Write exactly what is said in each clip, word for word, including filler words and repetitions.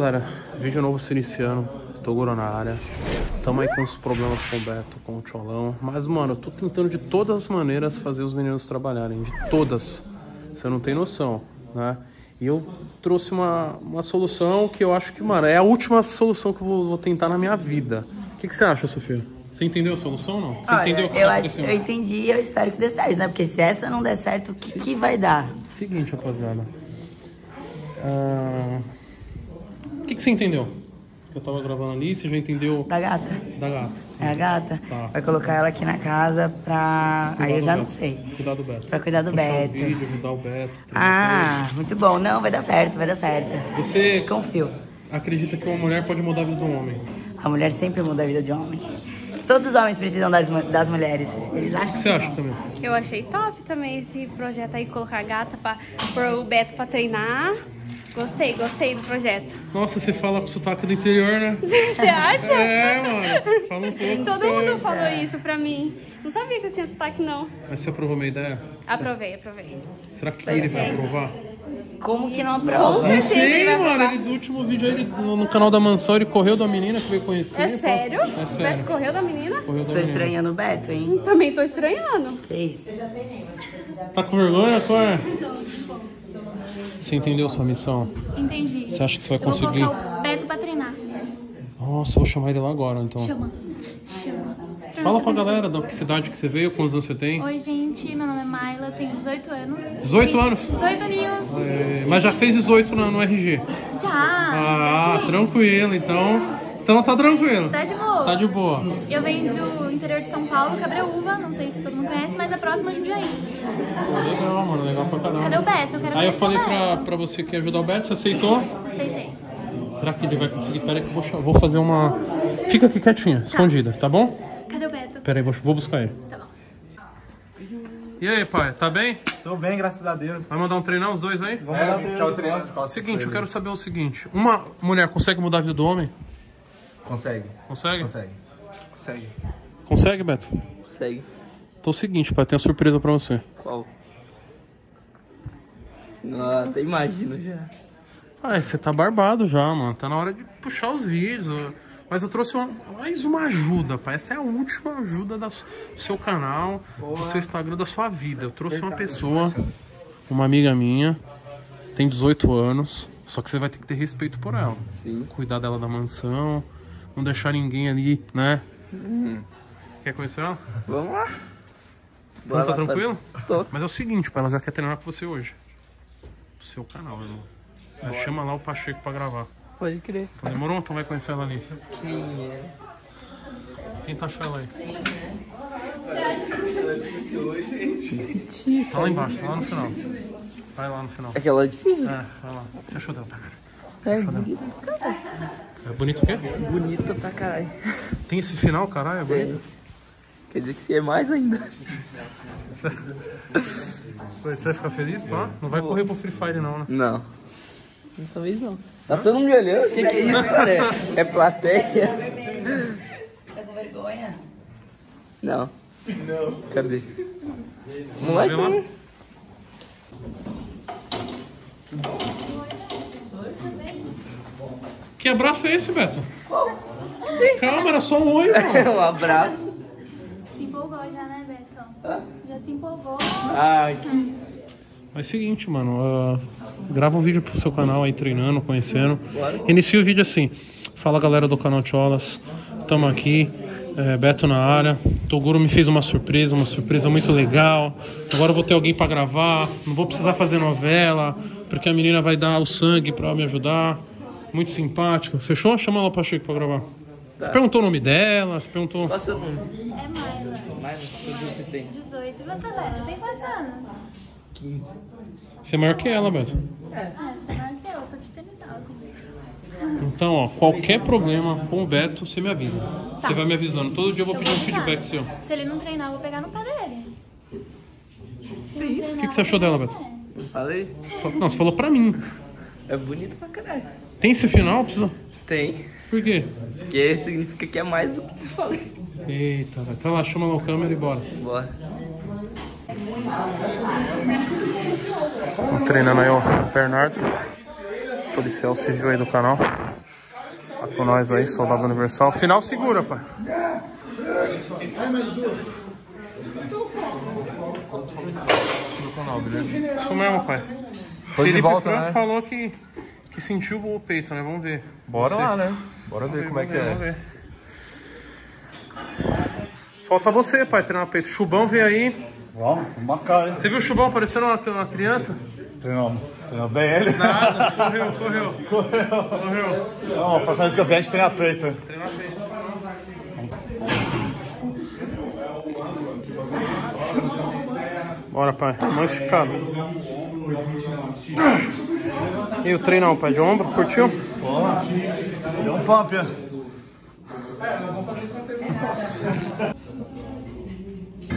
Galera, vídeo novo se iniciando, Toguro na área. Tamo aí com os problemas com o Beto, com o Tcholão. Mas, mano, eu tô tentando de todas as maneiras fazer os meninos trabalharem. De todas. Você não tem noção, né? E eu trouxe uma, uma solução que eu acho que, mano, é a última solução que eu vou, vou tentar na minha vida. O que, que você acha, Sofia? Você entendeu a solução ou não? Você Olha, entendeu o que eu acho, eu entendi e eu espero que dê certo, né? Porque se essa não der certo, o que, que vai dar? Seguinte, rapaziada. Ah... O que, que você entendeu? Eu tava gravando ali, você já entendeu? Da gata. Da gata. É a gata. Tá. Vai colocar ela aqui na casa pra... Cuidar Aí eu já Beto. não sei. Cuidar do Beto. Pra cuidar do Beto. O vídeo, ajudar o Beto. Ah, coisa. muito bom. Não, vai dar certo, vai dar certo. Você... Confio. Acredita que uma mulher pode mudar a vida de um homem? A mulher sempre muda a vida de um homem. Todos os homens precisam das, das mulheres. Eles acham. O que você acha também? Eu achei top também esse projeto aí, colocar a gata pra pôr o Beto pra treinar. Gostei, gostei do projeto. Nossa, você fala com sotaque do interior, né? Você acha? É, mano. Fala um pouco. Todo mundo falou isso pra mim. Não sabia que eu tinha sotaque, não. Mas você aprovou minha ideia? Aprovei, aprovei. Será que ele vai aprovar? Como que não aprova? Não sei, mano. Ele, do último vídeo aí, ele, no, no canal da mansão, ele correu da menina que veio conhecer. É sério? Pra... É sério. O Beto correu da menina? Correu da tô menina. estranhando o Beto, hein? Também tô estranhando. Sei. Tá com vergonha, Cor? Você entendeu sua missão? Entendi. Você acha que você vai conseguir? Eu vou colocar o Beto pra treinar. Nossa, eu vou chamar ele lá agora, então. Chama. Chama. Fala pra galera da cidade que você veio, quantos anos você tem? Oi, gente. Meu nome é Mayla, tenho dezoito anos. dezoito anos? dezoito aninhos. É, mas já fez dezoito no, no R G? Já. Ah, já tranquilo, então... Então ela tá tranquila. Tá de boa. Tá de boa. Eu venho do interior de São Paulo, Cabreúva, não sei se todo mundo conhece, mas é próxima de Jundiaí. Legal, mano, legal pra caramba. Cadê o Beto? Eu quero Aí eu falei pra, pra você que ia ajudar o Beto, você aceitou? Aceitei. Será que ele vai conseguir? Pera aí que eu vou, vou fazer uma... Fica aqui quietinha, tá. escondida, tá bom? Cadê o Beto? Pera aí, vou, vou buscar ele. Tá bom. E aí, pai, tá bem? Tô bem, graças a Deus. Vai mandar um treinão os dois aí? Vamos é, mandar um treinão. Seguinte, eu quero saber o seguinte. Uma mulher consegue mudar a vida do homem? Consegue. Consegue? Consegue. Consegue. Consegue, Beto? Consegue. Então é o seguinte, pai, tem uma surpresa pra você. Qual? Não, até imagino já. Pai, você tá barbado já, mano. Tá na hora de puxar os vídeos. Mas eu trouxe uma, mais uma ajuda, pai. Essa é a última ajuda da, do seu canal, Boa. do seu Instagram, da sua vida. Eu trouxe uma pessoa, uma amiga minha, tem dezoito anos. Só que você vai ter que ter respeito por ela. Sim. Cuidar dela da mansão. Não deixar ninguém ali, né? Hum. Quer conhecer ela? Vamos lá. Não Bora tá lá, tranquilo? Tô. Mas é o seguinte, ela já quer treinar com você hoje. Pro seu canal, né? Chama lá o Pacheco pra gravar. Pode crer. Então demorou? Então vai conhecer ela ali. Quem é? Tenta achar ela aí. Quem é? Tá lá embaixo, tá lá no final. Vai lá no final. É que ela disse? É, vai lá. O que você achou dela, tá, cara? É bonito pra caralho. É bonito o quê? Bonito pra caralho. Tem esse final, caralho? É bonito? É. Quer dizer que você é mais ainda. Você vai ficar feliz, pá? Não vai correr pro Free Fire, não, né? Não. Dessa vez não. Tá todo mundo me olhando? O que, que é isso, cara? É plateia? Tá com vergonha? Não. Não. Cadê? Não vai ter. Que abraço é esse, Beto? Calma, era só um oi, mano. Um abraço. Se empolgou já, né, Beto? Hã? Já se empolgou. Ai, que... Mas é o seguinte, mano. Uh, grava um vídeo pro seu canal aí, treinando, conhecendo. Inicia o vídeo assim. Fala, galera do canal Tcholas. Tamo aqui. É, Beto na área. Toguro me fez uma surpresa, uma surpresa muito legal. Agora eu vou ter alguém pra gravar. Não vou precisar fazer novela, porque a menina vai dar o sangue pra me ajudar. Muito simpática. Fechou? Chama ela o Pacheco pra gravar. Tá. Você perguntou o nome dela? Você perguntou... Qual é o seu nome? É Mayla. Mayla, você tem? dezoito. E você, Beto? Tem quantos anos? quinze. Você é maior que ela, Beto? É. Ah, você é maior que eu. Eu tô de tênis alto. Então, ó, qualquer problema com o Beto, você me avisa. Tá. Você vai me avisando. Todo dia eu vou pedir um feedback seu. Se ele não treinar, eu vou pegar no pé dele. Treinar, o que, que você achou dela, Beto? Eu falei? Não, você falou pra mim. É bonito pra caralho. Tem esse final, precisa? Tem. Por quê? Porque significa que é mais do que eu falei. Eita, vai. Tá lá, chama lá o câmera e bora. Bora. Tô treinando aí, ó, o Bernardo, policial civil aí do canal. com nós aí, Soldado Universal. Final segura, pai. Isso mesmo, pai. Foi Felipe de volta, Franco, né? Falou que, que sentiu o peito, né? Vamos ver. Bora lá, né? Bora ver, ver como é que ver, é. Vamos ver. Falta você, pai, treinar peito. Chubão veio aí. Vamos, vamos marcar, hein? Você viu o Chubão parecendo uma, uma criança? Treinou, treinou bem ele. Nada, correu, correu. Correu. Correu. Então, a próxima vez que eu vier, treinar peito. Treinar peito. Bora, pai. Mão esticada. E o treinão, pai? De ombro? Curtiu? Bora. Deu um pump, ó.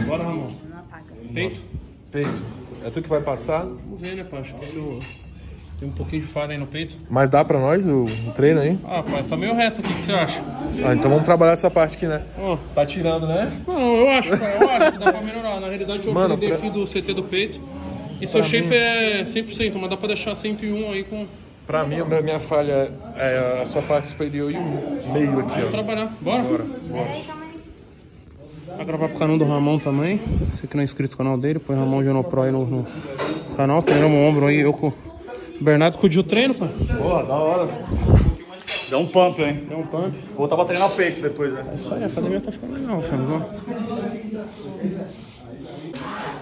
Bora, Ramon. Peito? Peito. É tu que vai passar? Vamos ver, né, pai? Acho que eu... tem um pouquinho de falha aí no peito. Mas dá pra nós o, o treino aí? Ah, pai, tá meio reto aqui, o que você acha? Ah, então vamos trabalhar essa parte aqui, né? Oh. Tá tirando, né? Não, eu acho, pai, eu acho que dá pra melhorar. Na realidade, eu Mano, aprendi pra... aqui do C T do peito. E seu pra shape mim... é cem por cento, mas dá pra deixar cento e um aí com... Pra mim, a minha falha é essa parte superior e o meio aqui, ó. Vamos trabalhar, bora? Bora, bora. Vai gravar pro canal do Ramon também. Você que não é inscrito no canal dele, põe Ramon Genopro aí no, no canal. Treinamos o ombro aí, eu com... Bernardo cuidiu o treino, pai. Pô, da hora. Deu um pump, hein? Deu um pump. Voltar pra treinar o peito depois, né? É isso aí, a academia tá ficando legal, Fernando.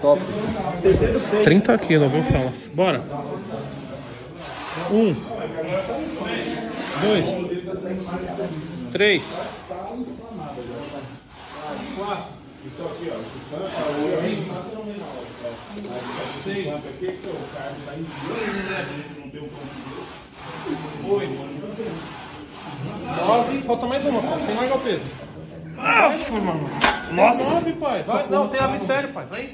Top. trinta quilos, viu, Tcholas? Bora. Um. Dois. Três. Quatro. Isso aqui, ó. seis. nove. Falta mais uma, pai. Sem largar o peso. Nossa, mano. Nossa. nove, pai. Vai, não, tem absério, pai. Vai.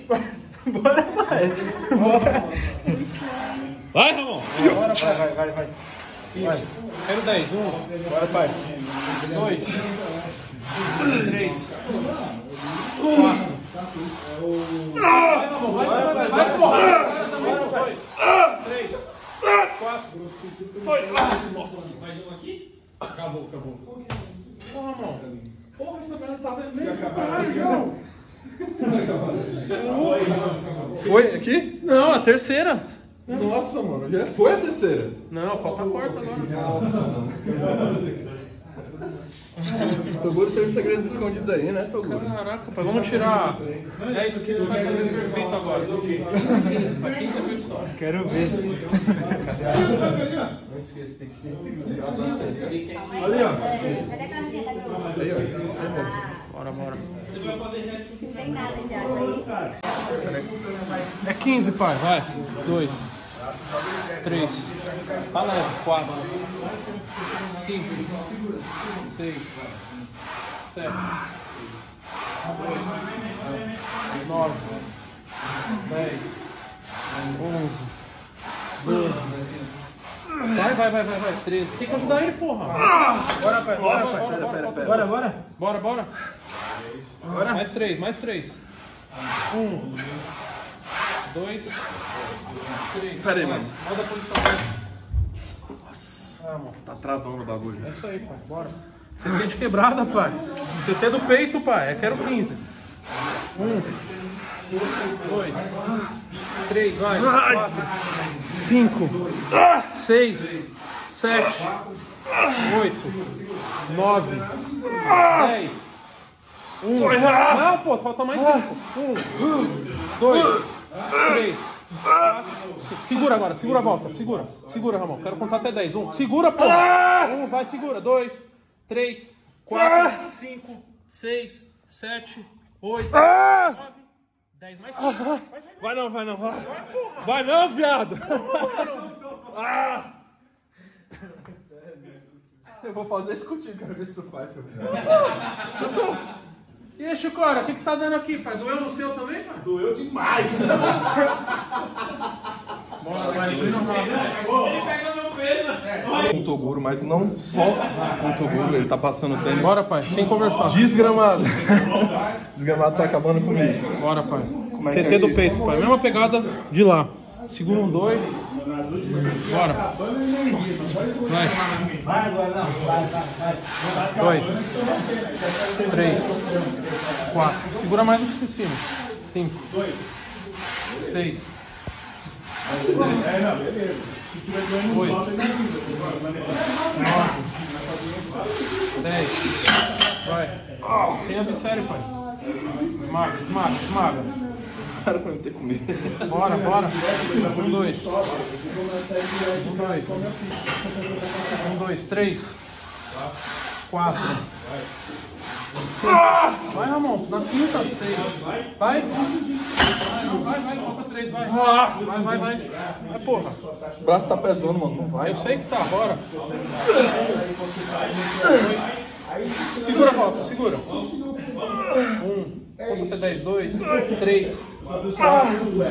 Bora, pai. Bora. Vai, Ramon. Bora, pai. Vai, vai, vai. Isso. Quero dez. um. Bora, pai. dois. três. quatro. Vai, vai, vai, porra! três. quatro. Foi! Nossa! Mais um aqui? Acabou, acabou. Porra, Ramon. Porra, essa perna tá vermelha. Caralho! Foi aqui? Não, a terceira. Nossa, mano. Já foi a terceira. Não, falta a quarta agora. Nossa, mano. Toguro tem uns segredos escondidos aí, né, Toguro? Caraca, pai, vamos tirar dez quilos, vai fazer perfeito agora. quinze quilos, pai, quinze quilos só. Quero ver. Não esqueça, tem que ser. Ali, ó. Ali, ó. Bora, bora. Você vai fazer reto sem nada, Tiago, aí. É quinze, pai, vai. dois. três, fala aí, quatro, cinco, seis, sete, oito, nove, dez, onze, doze, vai, vai, vai, vai, vai, treze, tem que ajudar ele, porra! Bora, pai, bora, bora, bora, bora, bora, bora, bora, bora, mais três, mais três, um, dois, três. Pera aí, mano. Olha a posição. Nossa. Ah, mano. Tá travando o bagulho. É isso aí, pai. Bora. C T de quebrada, pai. C T do peito, pai. Eu quero quinze. um. dois. três, vai. quatro. cinco. seis. sete. oito. nove. dez. um. Não, pô. Falta mais cinco. um. dois. três, quatro, segura agora, segura a volta, segura, segura, Ramon, quero contar até dez, um, segura, pô, um, vai, segura, dois, três, quatro, cinco, seis, sete, oito, nove, dez, mais cinco, vai, vai, vai. Vai não, vai não, vai, vai não, viado, ah. Eu vou fazer isso contigo, quero ver se tu faz, seu viado. E aí, Chicora, o que que tá dando aqui, pai? Doeu no seu também, pai? Doeu demais! Bora, vai, vai, vai. Ele pega meu peso! Com o Toguro, mas não só com o Toguro, ele tá passando o tempo. Bora, pai, sem conversar. Desgramado! Desgramado tá acabando comigo. Bora, pai. Como é C T que é do peito, pai. Mesma pegada de lá. Segura um, dois. Bora. Vai. Dois. Três. Quatro. Segura mais um que em cima. Cinco. Seis. Oito. Nove. Dez. Vai. Sem adversário, pai. Esmaga, esmaga, esmaga. Para pra não ter comido. Bora, bora. Um, dois. Um, dois. Um, dois, três. Quatro. Seis. Vai, Ramon. Na quinta, seis. Vai. Vai, vai, vai. Volta três, vai. Vai, vai, vai. Vai, porra. O braço tá pesando, mano. Não vai. Eu sei que tá. Bora. Segura, volta. Segura. Um. Conta até dez. Dois. Três.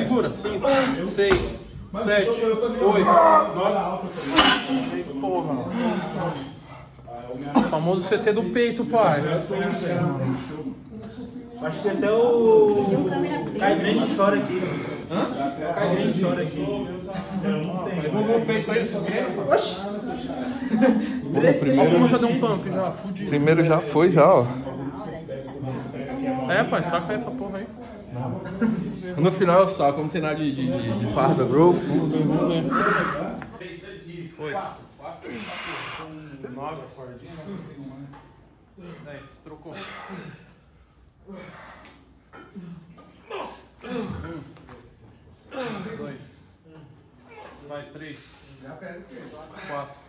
Segura, cinco, seis, sete, oito, nove, porra. O famoso C T do peito, pai. Acho que até o Cai Grande chora aqui. Hã? O Cai Grande chora aqui. Vou o peito pra ele primeiro. Olha como já deu um pump, já fudido. Primeiro já foi, já, ó. É, pai, saca essa porra aí. No final eu saco, não tem nada de, de, de, de farda, bro. Foi. quatro, quatro, quatro, nove, dez, trocou. Nossa! um, dois, vai, três, quatro.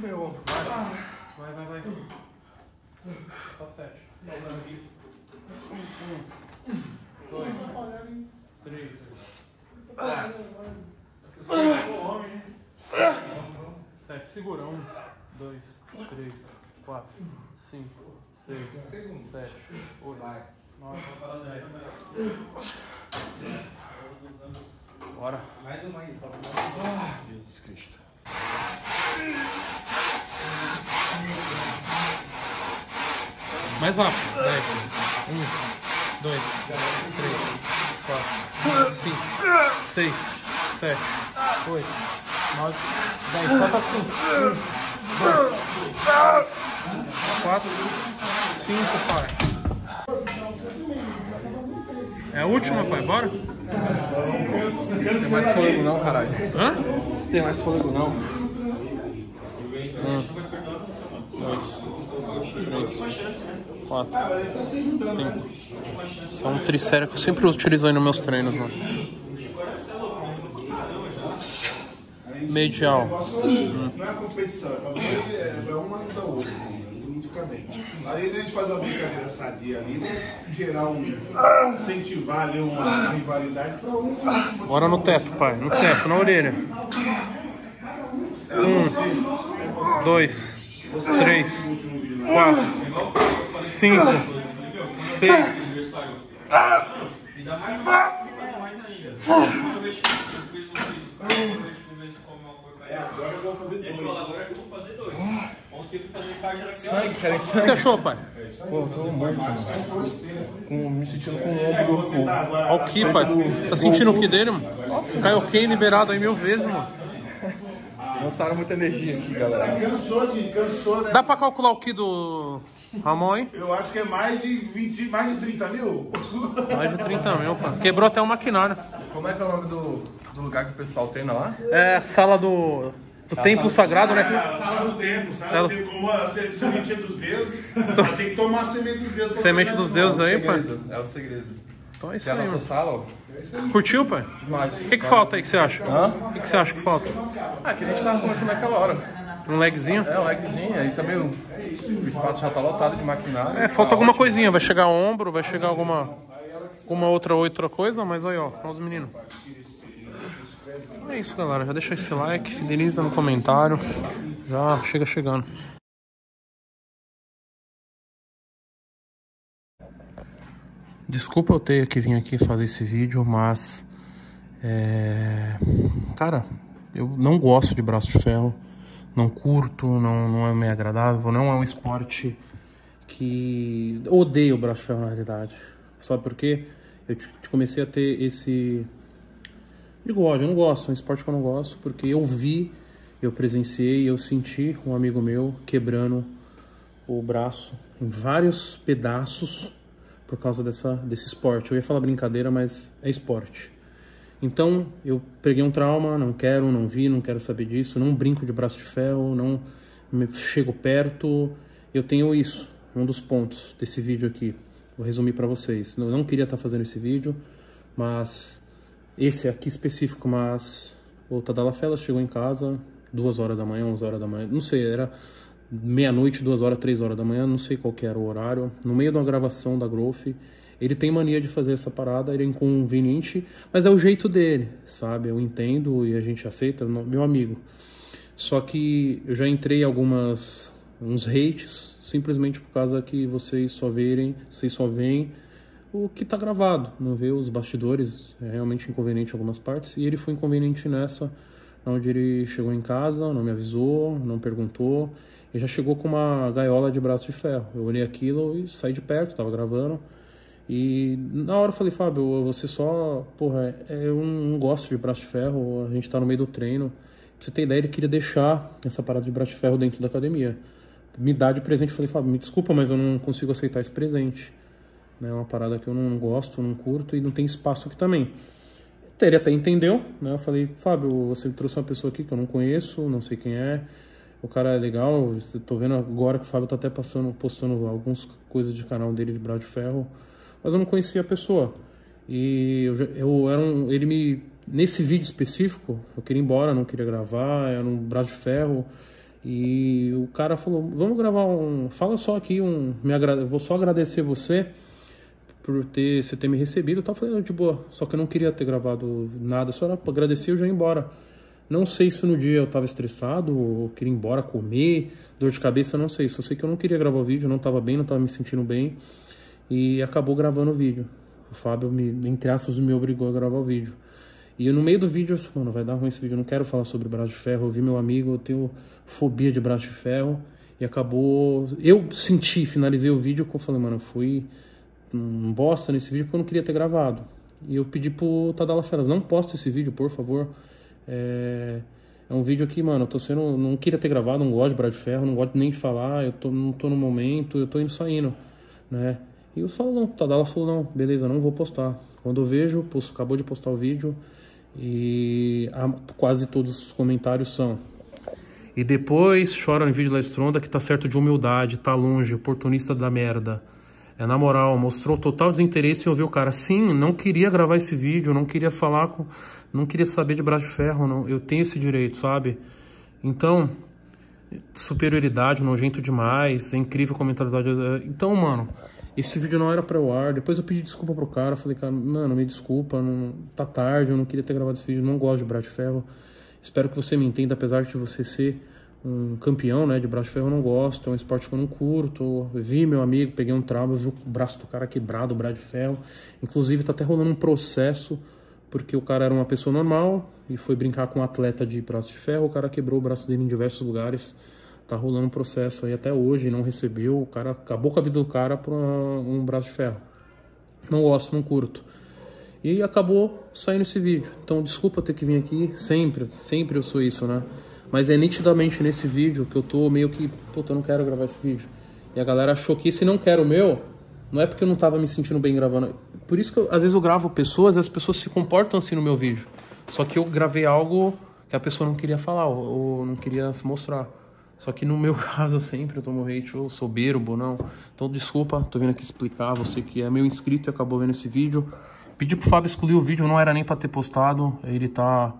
Meu ombro. Vai, vai, vai. Tá sete. Sobrando aqui. um, dois, três, sete, segura, um, dois, três, quatro, cinco, seis, sete, oito, nove, dez, bora, mais uma aí, Jesus Cristo. Mais rápido. dez, um, dois, três, quatro, cinco, seis, sete, oito, nove, dez. Solta assim. um, dois, quatro, cinco, pai. É a última, pai. Bora? Não tem mais fôlego não, caralho. Hã? Não tem mais fôlego não. um, dois, três, quatro, cinco. Isso é um tricério que eu sempre utilizo aí nos meus treinos, mano. Medial. Não é competição, é uma da outra, todo mundo fica bem. Aí a gente faz uma brincadeira sadia ali, gerar um. Incentivar ali uma rivalidade pra um. Bora no teto, pai. No teto, na orelha. Um, dois. três, quatro, cinco, seis, sete, oito, nove, dez. Ontem eu fui fazer parte da sangue. O que você achou, pai? Pô, eu tô muito, mano. Me sentindo com o ombro. Olha o que, pai? Tá sentindo o que dele, mano? Nossa, caiu o que liberado aí mil vezes, mano. Lançaram muita energia aqui, galera. Cansou, de, cansou, né? Dá pra calcular o que do Ramon, hein? Eu acho que é mais de, vinte, mais de trinta mil. Mais de trinta mil, pá. Quebrou até o maquinário. Como é que é o nome do, do lugar que o pessoal treina lá? É, sala do... do templo sagrado, né? É, sala do templo, sala do templo. Como a semente dos deuses. Tem que tomar a semente dos deuses. Semente dos deuses aí, pai. É o segredo. Então é isso aí, nossa sala, ó. Curtiu, pai? Demais. O que que falta aí que você acha? Hã? O que que você acha que falta? Ah, que a gente tava começando naquela hora. Um lagzinho? É, um lagzinho. Aí também o, o espaço já tá lotado de maquinário. É, falta tá alguma ótimo. Coisinha. Vai chegar ombro, vai chegar alguma, alguma outra, outra coisa, mas aí, ó, olha os meninos. Então é isso, galera. Já deixa esse like, fideliza no comentário. Já chega chegando. Desculpa eu ter que vir aqui fazer esse vídeo, mas, é, cara, eu não gosto de braço de ferro, não curto, não, não é meio agradável, não é um esporte que... Odeio o braço de ferro, na realidade. Sabe por quê? Eu te, te comecei a ter esse, de God, eu não gosto, é um esporte que eu não gosto, porque eu vi, eu presenciei, eu senti um amigo meu quebrando o braço em vários pedaços por causa dessa, desse esporte. Eu ia falar brincadeira, mas é esporte. Então, eu peguei um trauma, não quero, não vi, não quero saber disso, não brinco de braço de ferro, não chego perto, eu tenho isso, um dos pontos desse vídeo aqui. Vou resumir para vocês. Eu não queria estar fazendo esse vídeo, mas esse aqui específico, mas o Tadala Fella chegou em casa duas horas da manhã, onze horas da manhã, não sei, era meia-noite, duas horas, três horas da manhã, não sei qual que era o horário, no meio de uma gravação da Growth. Ele tem mania de fazer essa parada, ele é inconveniente, mas é o jeito dele, sabe? Eu entendo e a gente aceita, meu amigo. Só que eu já entrei algumas uns hates, simplesmente por causa que vocês só verem, vocês só veem o que tá gravado, não vê os bastidores, é realmente inconveniente em algumas partes, e ele foi inconveniente nessa, onde ele chegou em casa, não me avisou, não perguntou, e já chegou com uma gaiola de braço de ferro. Eu olhei aquilo e saí de perto, tava gravando, e na hora eu falei, Fábio, você só, porra, eu não gosto de braço de ferro, a gente tá no meio do treino. Pra você ter ideia, ele queria deixar essa parada de braço de ferro dentro da academia. Me dá de presente, eu falei, Fábio, me desculpa, mas eu não consigo aceitar esse presente. É uma parada que eu não gosto, não curto e não tem espaço aqui também. Ele até entendeu, né? Eu falei, Fábio, você trouxe uma pessoa aqui que eu não conheço, não sei quem é. O cara é legal, tô vendo agora que o Fábio tá até passando, postando algumas coisas de canal dele de braço de ferro. Mas eu não conhecia a pessoa. E eu, eu era um, ele me... Nesse vídeo específico, eu queria ir embora, não queria gravar, era um braço de ferro. E o cara falou, vamos gravar um... Fala só aqui, um, me agrade, vou só agradecer você por ter, você ter me recebido, tá? Eu falei, de boa, só que eu não queria ter gravado nada, só era pra agradecer e já ir embora. Não sei se no dia eu tava estressado, ou queria ir embora comer, dor de cabeça, não sei. Só sei que eu não queria gravar o vídeo, não tava bem, não tava me sentindo bem. E acabou gravando o vídeo. O Fábio, me, entre aspas, me obrigou a gravar o vídeo. E eu, no meio do vídeo, eu falei, mano, vai dar ruim esse vídeo, eu não quero falar sobre braço de ferro. Eu vi meu amigo, eu tenho fobia de braço de ferro. E acabou... Eu senti, finalizei o vídeo, que eu falei, mano, eu fui... um bosta nesse vídeo porque eu não queria ter gravado. E eu pedi pro Tadala Feras, não posta esse vídeo, por favor. É, é um vídeo que, mano, eu tô sendo... Não queria ter gravado, não gosto de braço de ferro, não gosto nem de falar, eu tô, não tô no momento, eu tô indo saindo, né? E eu falo, não, o Tadala falou, não, beleza, não vou postar. Quando eu vejo, posto, acabou de postar o vídeo e a, quase todos os comentários são... E depois choram em vídeo da estronda que tá certo de humildade, tá longe, oportunista da merda. É, na moral, mostrou total desinteresse em ouvir o cara. Sim, não queria gravar esse vídeo, não queria falar, com, não queria saber de braço de ferro, não. Eu tenho esse direito, sabe? Então, superioridade, nojento demais, é incrível a comentalidade. Então, mano, esse vídeo não era pra eu ar. Depois eu pedi desculpa pro cara, falei, cara, mano, me desculpa, não, tá tarde, eu não queria ter gravado esse vídeo, não gosto de braço de ferro. Espero que você me entenda, apesar de você ser... um campeão, né, de braço de ferro, eu não gosto, é um esporte que eu não curto, eu vi meu amigo, peguei um trauma, vi o braço do cara quebrado, o braço de ferro, inclusive tá até rolando um processo, porque o cara era uma pessoa normal e foi brincar com um atleta de braço de ferro, o cara quebrou o braço dele em diversos lugares, tá rolando um processo aí até hoje, não recebeu, o cara acabou com a vida do cara por um braço de ferro, não gosto, não curto. E acabou saindo esse vídeo, então desculpa ter que vir aqui, sempre, sempre eu sou isso, né? Mas é nitidamente nesse vídeo que eu tô meio que... Puta, eu não quero gravar esse vídeo. E a galera achou que se não quero o meu... Não é porque eu não tava me sentindo bem gravando. Por isso que eu, às vezes eu gravo pessoas e as pessoas se comportam assim no meu vídeo. Só que eu gravei algo que a pessoa não queria falar ou não queria se mostrar. Só que no meu caso sempre eu tomo hate, eu sou berbo, não. Então desculpa, tô vindo aqui explicar. Você que é meu inscrito e acabou vendo esse vídeo. Pedi pro Fábio excluir o vídeo, não era nem pra ter postado. Ele tá...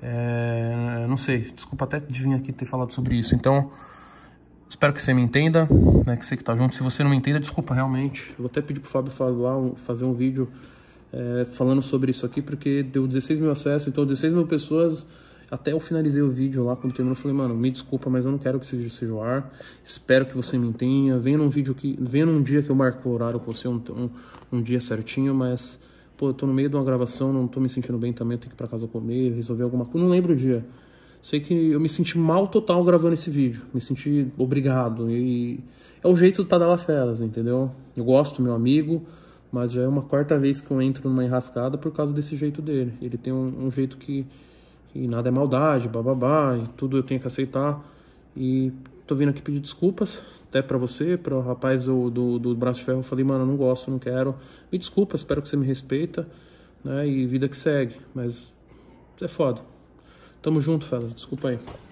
É, não sei, desculpa até de vir aqui ter falado sobre isso. Então, espero que você me entenda, né, que você que tá junto. Se você não me entenda, desculpa realmente. Eu vou até pedir pro Fábio falar, fazer um vídeo é, falando sobre isso aqui, porque deu dezesseis mil acessos, então dezesseis mil pessoas. Até eu finalizei o vídeo lá, quando terminou, eu falei, mano, me desculpa, mas eu não quero que esse vídeo seja ao ar. Espero que você me entenda. Venha num vídeo que, venha num dia que eu marco o horário com você, um, um, um dia certinho, mas... Pô, eu tô no meio de uma gravação, não tô me sentindo bem também, eu tenho que ir pra casa comer, resolver alguma coisa, não lembro o dia. Sei que eu me senti mal total gravando esse vídeo, me senti obrigado. E é o jeito do Tadala Feras, entendeu? Eu gosto, meu amigo, Mas já é uma quarta vez que eu entro numa enrascada por causa desse jeito dele. Ele tem um, um jeito que, que nada é maldade, bababá, e tudo eu tenho que aceitar. E tô vindo aqui pedir desculpas, até pra você, para o rapaz do, do, do braço de ferro. Eu falei, mano, eu não gosto, não quero. Me desculpa, espero que você me respeita, né? E vida que segue, mas é foda. Tamo junto, Fela, desculpa aí.